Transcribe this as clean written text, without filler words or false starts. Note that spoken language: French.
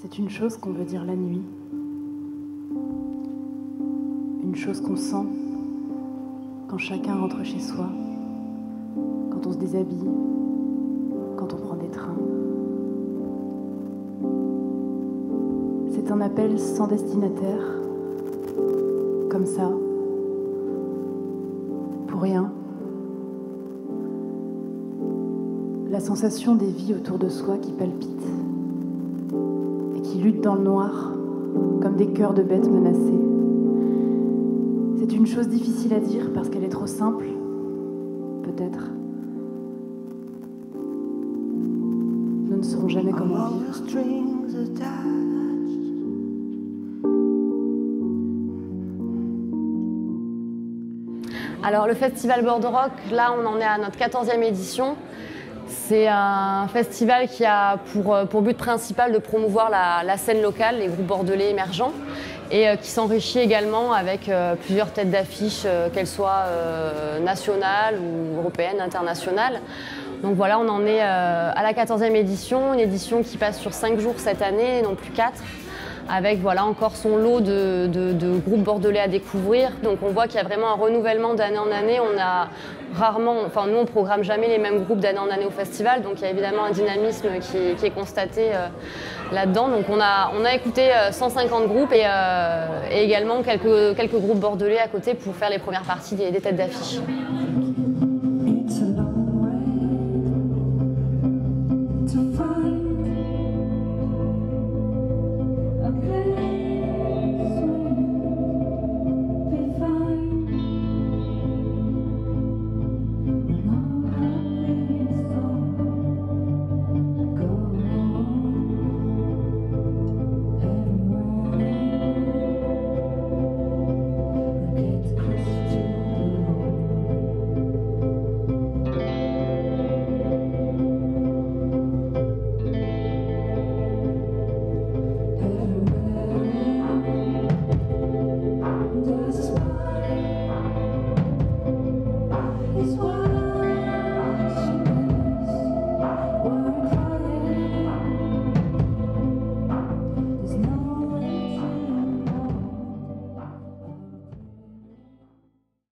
C'est une chose qu'on veut dire la nuit, une chose qu'on sent quand chacun rentre chez soi, quand on se déshabille, quand on prend des trains. C'est un appel sans destinataire, comme ça, pour rien. La sensation des vies autour de soi qui palpitent et qui luttent dans le noir comme des cœurs de bêtes menacées. C'est une chose difficile à dire parce qu'elle est trop simple, peut-être. Nous ne saurons jamais comment vivre. Alors le Festival Bordeaux Rock, là on en est à notre 14e édition. C'est un festival qui a pour but principal de promouvoir la scène locale, les groupes bordelais émergents, et qui s'enrichit également avec plusieurs têtes d'affiche, qu'elles soient nationales ou européennes, internationales. Donc voilà, on en est à la 14e édition, une édition qui passe sur 5 jours cette année, et non plus 4. Avec voilà, encore son lot de groupes bordelais à découvrir. Donc on voit qu'il y a vraiment un renouvellement d'année en année. On a rarement, enfin nous on ne programme jamais les mêmes groupes d'année en année au festival, donc il y a évidemment un dynamisme qui est constaté là-dedans. Donc on a écouté 150 groupes et également quelques groupes bordelais à côté pour faire les premières parties des têtes d'affiche.